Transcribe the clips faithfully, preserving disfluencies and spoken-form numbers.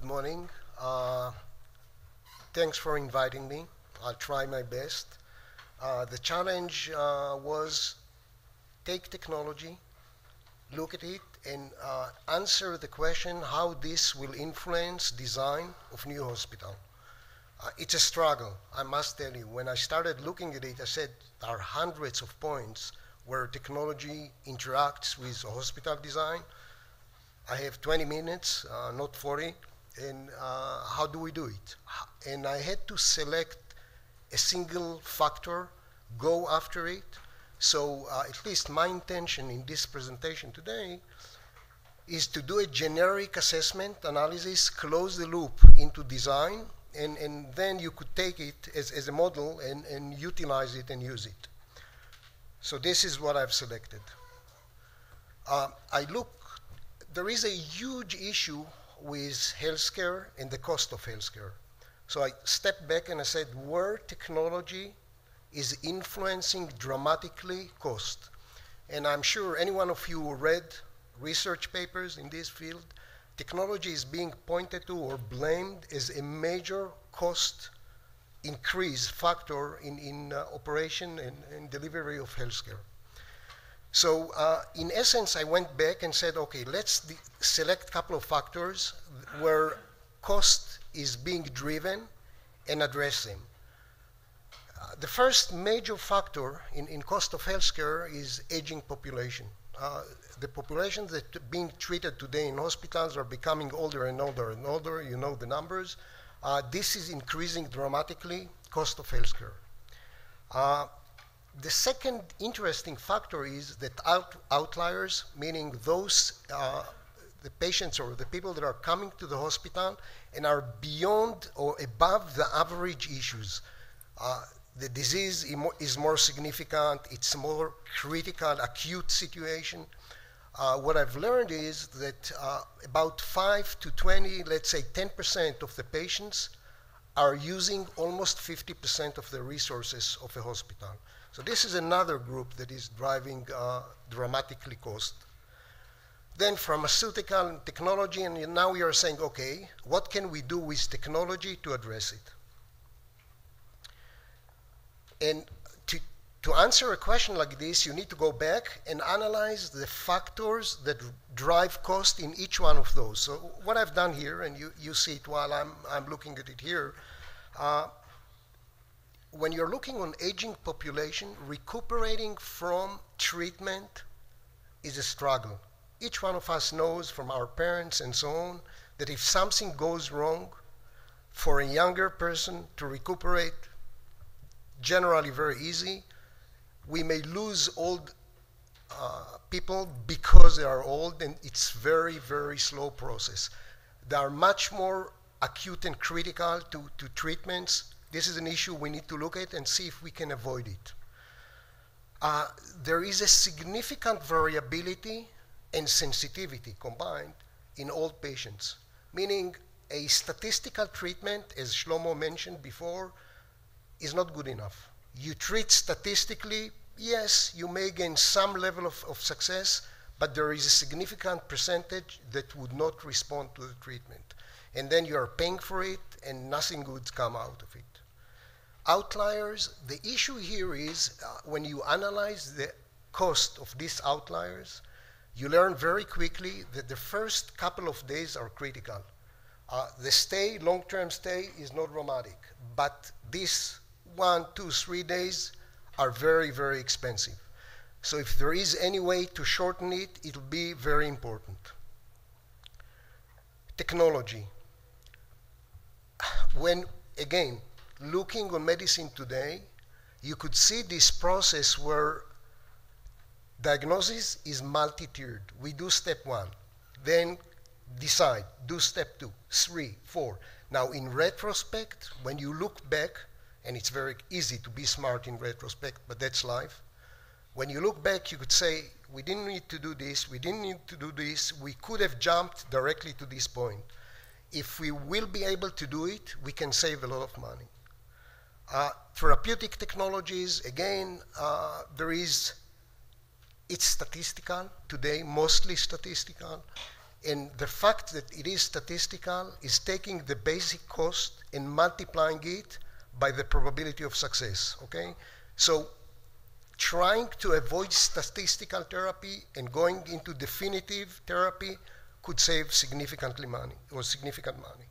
good morning. Uh, thanks for inviting me. I'll try my best. Uh, the challenge uh, was take technology, look at it, and uh, answer the question how this will influence design of new hospital. Uh, it's a struggle, I must tell you. When I started looking at it, I said there are hundreds of points where technology interacts with hospital design. I have twenty minutes, uh, not forty, and uh, how do we do it? And I had to select a single factor, go after it. So uh, at least my intention in this presentation today is to do a generic assessment analysis, close the loop into design, and, and then you could take it as, as a model and, and utilize it and use it. So this is what I've selected. Uh, I look, there is a huge issue with healthcare and the cost of healthcare. So I stepped back and I said, where technology is influencing dramatically cost. And I'm sure any one of you who read research papers in this field, technology is being pointed to or blamed as a major cost increase factor in, in uh, operation and, and delivery of healthcare. So uh, in essence, I went back and said, okay, let's select a couple of factors where cost is being driven and address them. Uh, the first major factor in, in cost of healthcare is aging population. Uh, the populations that are being treated today in hospitals are becoming older and older and older. You know the numbers. Uh, this is increasing dramatically cost of healthcare. Uh, the second interesting factor is that out, outliers, meaning those uh, the patients or the people that are coming to the hospital and are beyond or above the average issues. Uh, the disease is more significant, it's more critical, acute situation. Uh, what I've learned is that uh, about five to twenty, let's say ten percent of the patients are using almost fifty percent of the resources of a hospital. So this is another group that is driving uh, dramatically cost. Then pharmaceutical and technology, and now we are saying, okay, what can we do with technology to address it? And to, to answer a question like this, you need to go back and analyze the factors that drive cost in each one of those. So what I've done here, and you, you see it while I'm, I'm looking at it here, uh, when you're looking on aging population, recuperating from treatment is a struggle. Each one of us knows from our parents and so on that if something goes wrong, for a younger person to recuperate generally very easy. We may lose old uh, people because they are old, and it's very, very slow process. They are much more acute and critical to, to treatments. This is an issue we need to look at and see if we can avoid it. Uh, there is a significant variability and sensitivity combined in old patients, meaning a statistical treatment, as Shlomo mentioned before, is not good enough. You treat statistically, yes, you may gain some level of, of success, but there is a significant percentage that would not respond to the treatment. And then you are paying for it and nothing good comes out of it. Outliers, the issue here is uh, when you analyze the cost of these outliers, you learn very quickly that the first couple of days are critical. Uh, the stay, long-term stay, is not dramatic, but these one, two, three days are very, very expensive. So if there is any way to shorten it, it'll be very important. Technology. When, again, looking on medicine today, you could see this process where diagnosis is multi-tiered. We do step one, then decide, do step two, three, four. Now, in retrospect, when you look back, and it's very easy to be smart in retrospect, but that's life. When you look back, you could say, we didn't need to do this, we didn't need to do this, we could have jumped directly to this point. If we will be able to do it, we can save a lot of money. Uh, therapeutic technologies, again, uh, there is, it's statistical today, mostly statistical. and the fact that it is statistical is taking the basic cost and multiplying it by the probability of success, okay? So trying to avoid statistical therapy and going into definitive therapy could save significantly money, or significant money.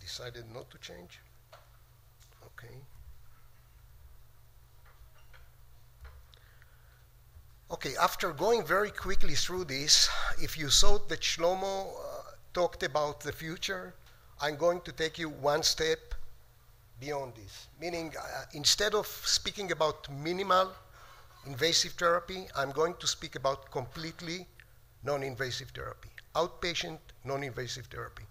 Decided not to change, okay. Okay, after going very quickly through this, if you thought that Shlomo uh, talked about the future, I'm going to take you one step beyond this. Meaning, uh, instead of speaking about minimal invasive therapy, I'm going to speak about completely non-invasive therapy, outpatient non-invasive therapy.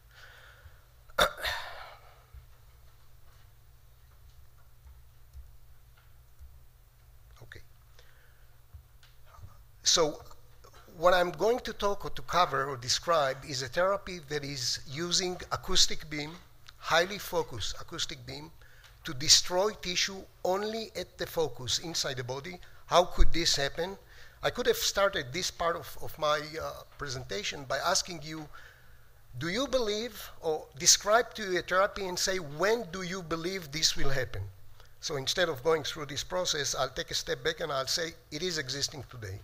So what I'm going to talk or to cover or describe is a therapy that is using acoustic beam, highly focused acoustic beam, to destroy tissue only at the focus inside the body. How could this happen? I could have started this part of, of my uh, presentation by asking you, do you believe, or describe to you a therapy and say, when do you believe this will happen? So instead of going through this process, I'll take a step back and I'll say, it is existing today.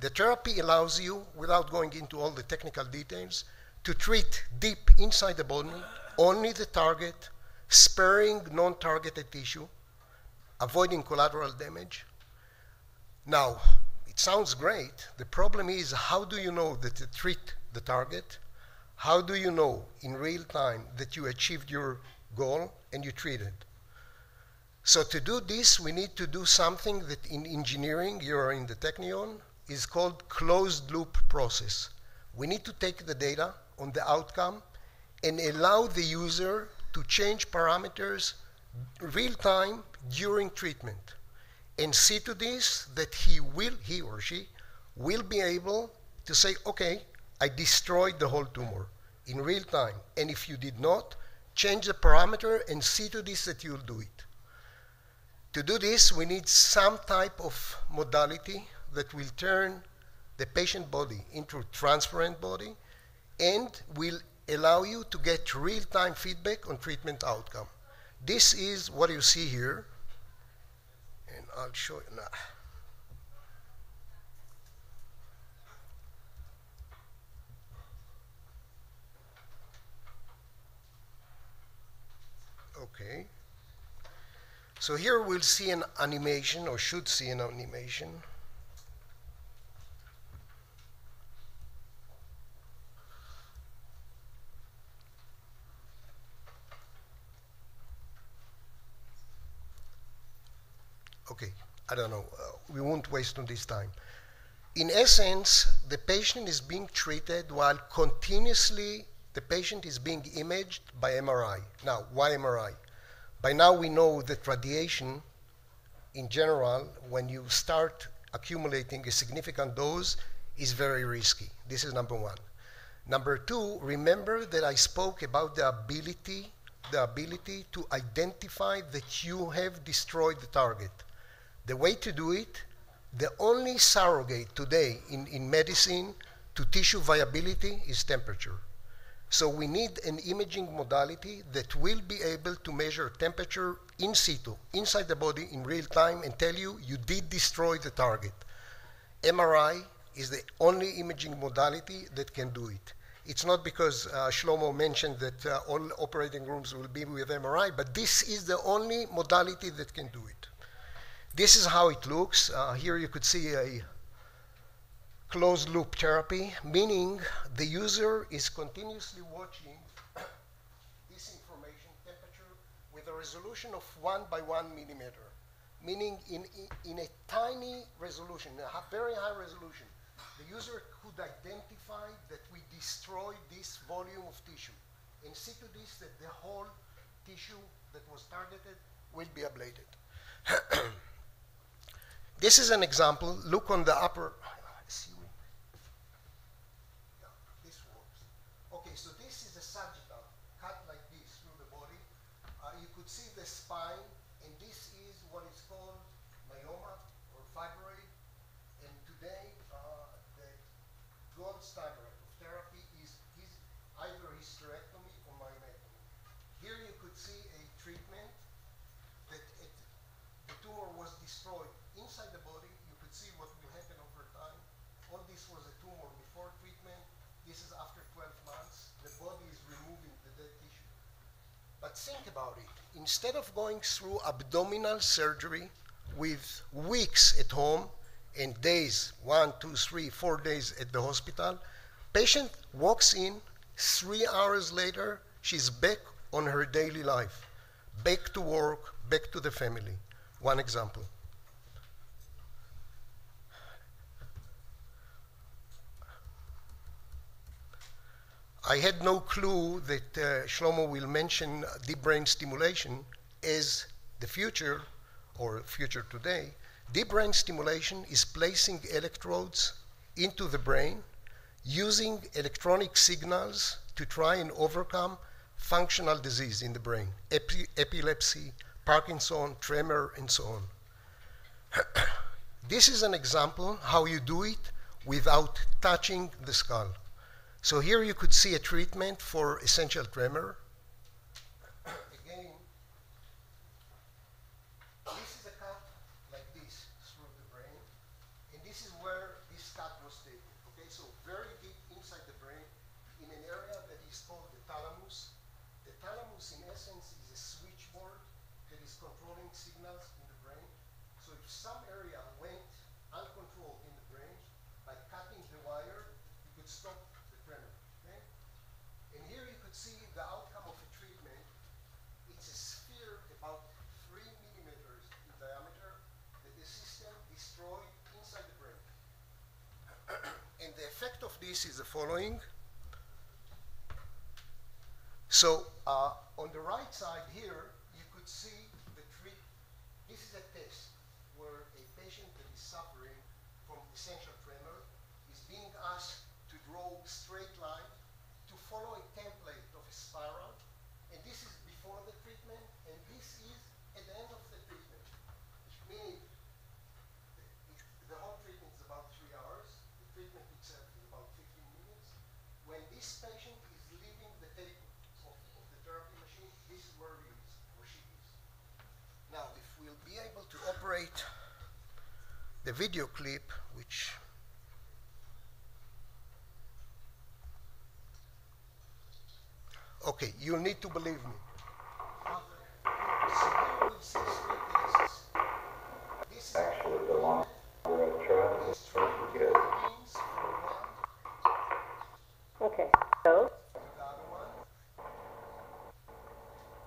The therapy allows you, without going into all the technical details, to treat deep inside the body only the target, sparing non-targeted tissue, avoiding collateral damage. Now, it sounds great. The problem is, how do you know that you treat the target? How do you know in real time that you achieved your goal and you treated? So to do this, we need to do something that in engineering, you're in the Technion, is called closed loop process. We need to take the data on the outcome and allow the user to change parameters real time during treatment and see to this that he will, he or she will be able to say, okay, I destroyed the whole tumor in real time. And if you did not, change the parameter and see to this that you'll do it. To do this, we need some type of modality that will turn the patient body into a transparent body and will allow you to get real-time feedback on treatment outcome. This is what you see here, and I'll show you now. Okay. So here we'll see an animation, or should see an animation. Okay, I don't know, uh, we won't waste on this time. In essence, the patient is being treated while continuously the patient is being imaged by M R I. Now, why M R I? By now we know that radiation, in general, when you start accumulating a significant dose, is very risky. This is number one. Number two, remember that I spoke about the ability the ability to identify that you have destroyed the target. The way to do it, the only surrogate today in, in medicine to tissue viability is temperature. So we need an imaging modality that will be able to measure temperature in situ, inside the body in real time, and tell you, you did destroy the target. M R I is the only imaging modality that can do it. It's not because uh, Shlomo mentioned that uh, all operating rooms will be with M R I, but this is the only modality that can do it. This is how it looks. Uh, here you could see a closed loop therapy, meaning the user is continuously watching this information, temperature, with a resolution of one by one millimeter, meaning in, in a tiny resolution, a very high resolution, the user could identify that we destroyed this volume of tissue and see to this that the whole tissue that was targeted will be ablated. This is an example. Look on the upper. Yeah, this works. Okay, so this is a sagittal cut like this through the body. Uh, you could see the spine, and this is what is called myoma or fibroid. This is after twelve months. The body is removing the dead tissue. But think about it. Instead of going through abdominal surgery with weeks at home and days, one, two, three, four days at the hospital, patient walks in, three hours later, she's back on her daily life, back to work, back to the family. One example. I had no clue that uh, Shlomo will mention deep brain stimulation as the future, or future today. Deep brain stimulation is placing electrodes into the brain using electronic signals to try and overcome functional disease in the brain, epi epilepsy, Parkinson, tremor, and so on. This is an example how you do it without touching the skull. So here you could see a treatment for essential tremor. Again, this is a cut like this through the brain, and this is where this cut was taken. Okay, so very deep inside the brain, in an area that is called the thalamus. The thalamus, in essence, is a switchboard that is controlling signals in the brain. So if some area went uncontrolled in the brain, by cutting the wire, you could stop. And here you could see the outcome of a treatment. It's a sphere about three millimeters in diameter that the system destroyed inside the brain. And the effect of this is the following. So uh, on the right side here, you could see the treat. This is a test where a patient that is suffering from essential tremor is being asked to draw a straight line, to follow a template of a spiral, and this is before the treatment, and this is at the end of the treatment. Meaning, the whole treatment is about three hours, the treatment itself is about fifteen minutes. When this patient is leaving the table of, of the therapy machine, this is where he is, or she is. Now, if we'll be able to operate the video clip, which okay, you'll need to believe me. Actually, the longer it travels, the good. Okay, so?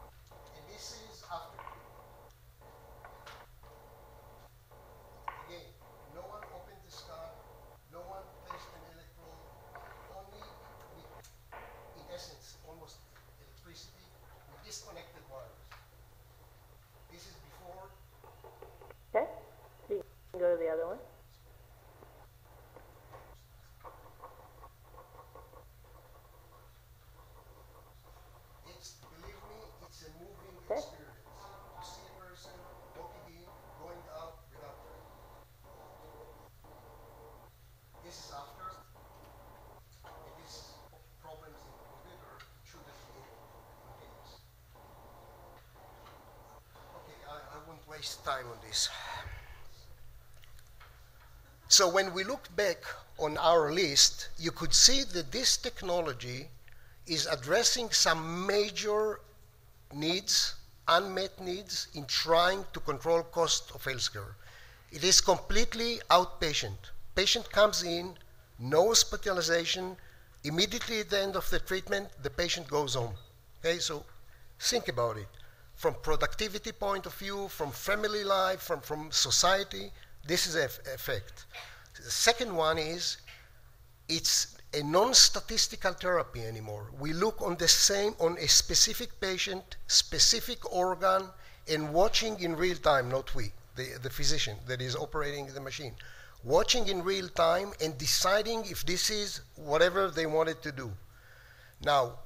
And this is after. Again, no one opened the scar, no one placed an electrode, only with, in essence, almost electricity, with disconnected wires. This is before. Okay, so you can go to the other one. It's, believe me, it's a moving okay. experience. You see a person walking in, going out without them. This is after. Waste time on this. So when we look back on our list, you could see that this technology is addressing some major needs, unmet needs, in trying to control cost of healthcare. It is completely outpatient. Patient comes in, no hospitalization, immediately at the end of the treatment, the patient goes home. Okay, so think about it. From productivity point of view, from family life, from, from society, this is an effect. The second one is, it's a non-statistical therapy anymore. We look on the same, on a specific patient, specific organ, and watching in real time, not we, the, the physician that is operating the machine, watching in real time and deciding if this is whatever they wanted to do. Now,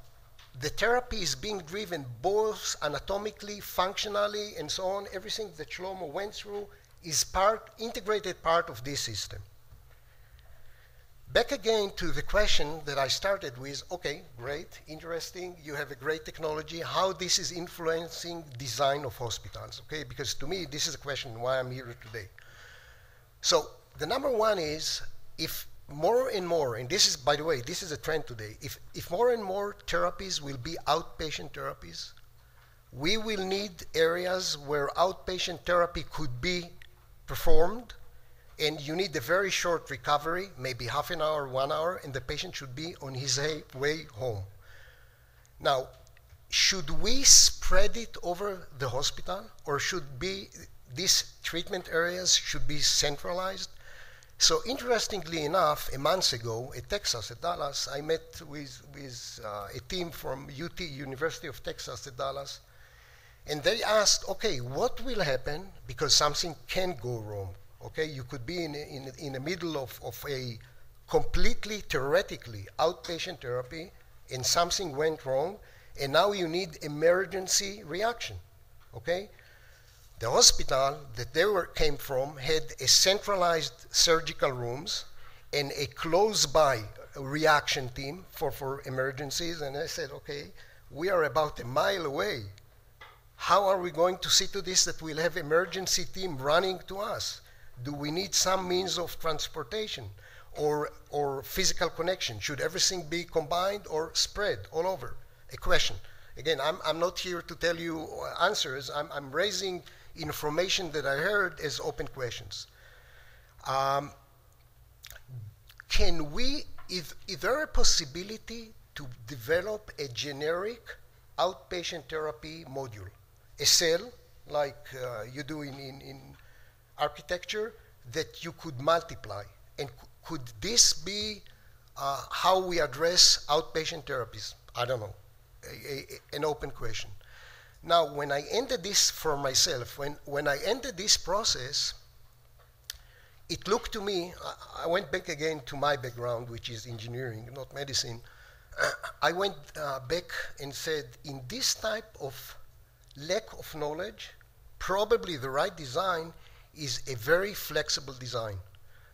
the therapy is being driven both anatomically, functionally, and so on. Everything that Shlomo went through is part, integrated part of this system. Back again to the question that I started with, okay, great, interesting, you have a great technology, how this is influencing design of hospitals, okay? Because to me, this is a question why I'm here today. So the number one is, if more and more, and this is, by the way, this is a trend today, if, if more and more therapies will be outpatient therapies, we will need areas where outpatient therapy could be performed, and you need a very short recovery, maybe half an hour, one hour, and the patient should be on his way home. Now, should we spread it over the hospital, or should be these treatment areas should be centralized? So interestingly enough, a month ago at Texas at Dallas, I met with, with uh, a team from U T, University of Texas at Dallas, and they asked, okay, what will happen, because something can go wrong, okay? You could be in, in, in the middle of, of a completely theoretically outpatient therapy, and something went wrong, and now you need emergency reaction, okay? The hospital that they were, came from had a centralized surgical rooms and a close-by reaction team for, for emergencies, and I said, okay, we are about a mile away. How are we going to see to this that we'll have emergency team running to us? Do we need some means of transportation or, or physical connection? Should everything be combined or spread all over? A question. Again, I'm, I'm not here to tell you answers. I'm, I'm raising information that I heard as open questions. Um, can we, if, is there a possibility to develop a generic outpatient therapy module, a cell like uh, you do in, in, in architecture that you could multiply? And could this be uh, how we address outpatient therapies? I don't know. A, a, an open question. Now, when I ended this for myself, when, when I ended this process, it looked to me, I, I went back again to my background, which is engineering, not medicine. I went uh, back and said, in this type of lack of knowledge, probably the right design is a very flexible design.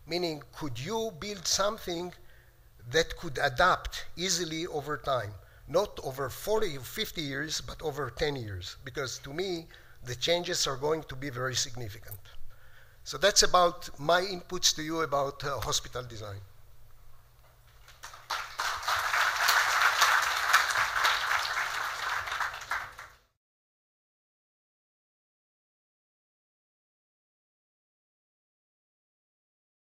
Meaning, could you build something that could adapt easily over time? Not over forty or fifty years, but over ten years, because to me, the changes are going to be very significant. So that's about my inputs to you about uh, hospital design.